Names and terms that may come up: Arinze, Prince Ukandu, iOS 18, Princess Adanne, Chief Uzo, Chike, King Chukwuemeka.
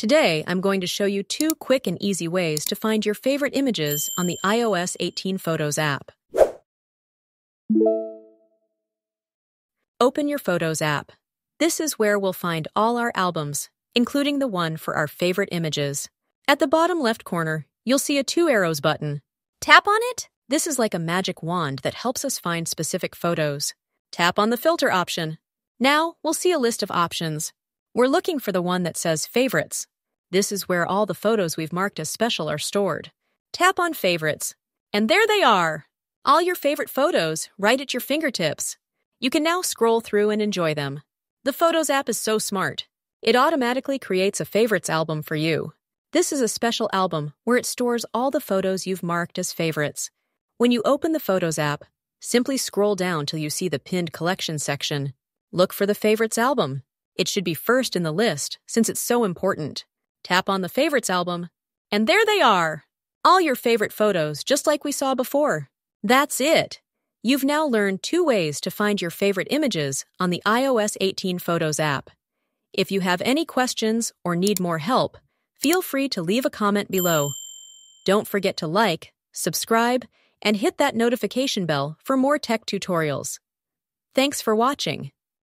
Today, I'm going to show you two quick and easy ways to find your favorite images on the iOS 18 Photos app. Open your Photos app. This is where we'll find all our albums, including the one for our favorite images. At the bottom left corner, you'll see a two arrows button. Tap on it. This is like a magic wand that helps us find specific photos. Tap on the filter option. Now, we'll see a list of options. We're looking for the one that says Favorites. This is where all the photos we've marked as special are stored. Tap on Favorites, and there they are! All your favorite photos right at your fingertips. You can now scroll through and enjoy them. The Photos app is so smart. It automatically creates a Favorites album for you. This is a special album where it stores all the photos you've marked as favorites. When you open the Photos app, simply scroll down till you see the pinned collection section. Look for the Favorites album. It should be first in the list, since it's so important. Tap on the Favorites album, and there they are! All your favorite photos, just like we saw before. That's it! You've now learned two ways to find your favorite images on the iOS 18 Photos app. If you have any questions or need more help, feel free to leave a comment below. Don't forget to like, subscribe, and hit that notification bell for more tech tutorials. Thanks for watching.